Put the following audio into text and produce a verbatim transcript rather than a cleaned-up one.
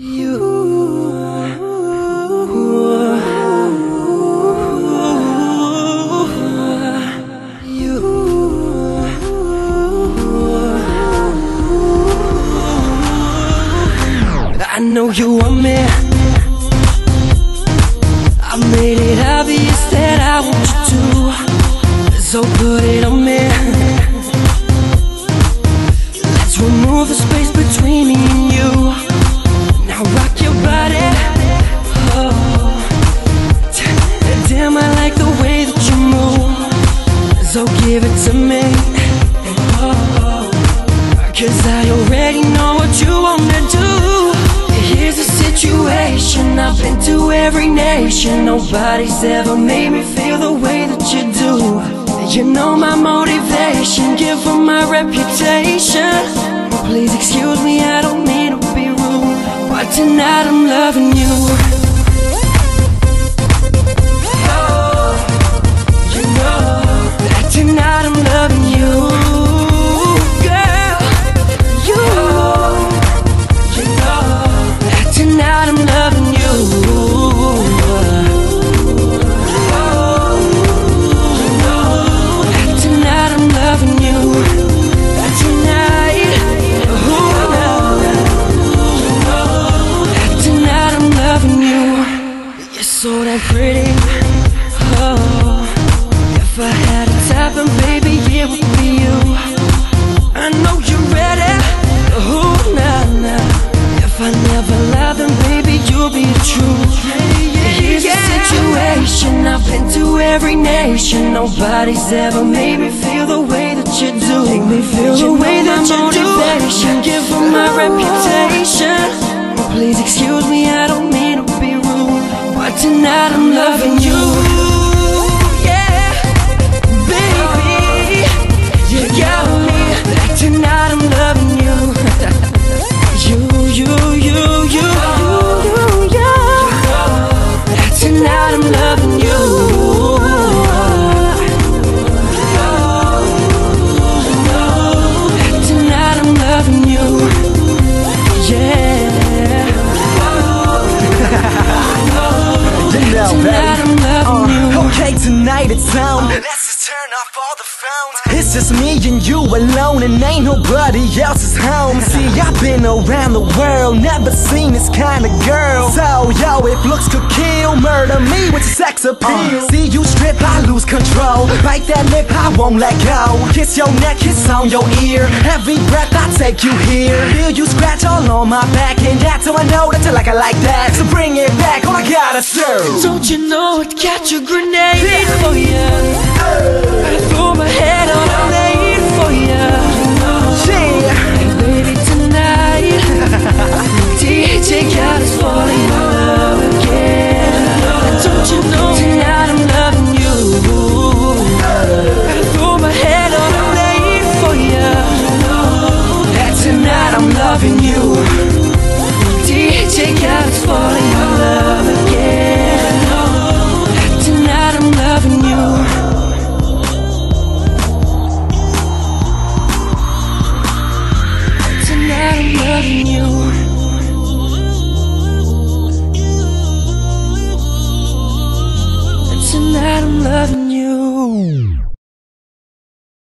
I know you want me. I made it obvious that I want you to, so put it on me. Let's remove the space between me and you. Now rock your body. Oh, damn, I like the way that you move, so give it to me. Oh, cause I already know what you wanna do. Here's a situation I've been to every nation. Nobody's ever made me feel the way that you do. You know my motivation, give them my reputation. Please excuse me, I don't mean to be rude, but tonight I'm loving you. Oh, you know that tonight I'm loving you. So damn pretty, oh. If I had a type, then baby it would be you. I know you're ready, oh nah nah. If I never lie, then baby you'll be the truth. Here's the situation I've been to every nation. Nobody's ever made me feel the way that you do. Make me feel the way that you do. Give them my reputation. Please excuse me, I don't mean to be rude. Tonight I'm loving you, yeah, baby, you got me. Tonight I'm loving you, you, you, you, you, you, you. Tonight I'm loving you. Tonight I'm loving you, yeah. Now, uh, okay, tonight it's on. Let's just turn off all the phones. It's just me and you alone, and ain't nobody else's home. See, I've been around the world, never seen this kind of girl. So, yo, if looks could kill, murder me with sex appeal. uh, See you strip, I lose control. Bite that lip, I won't let go. Kiss your neck, kiss on your ear. Every breath I take you here. Feel you scratch all on my back, and that's how I know that you like it like that. So bring it back, all I gotta do. Don't you know it got your grenade for you?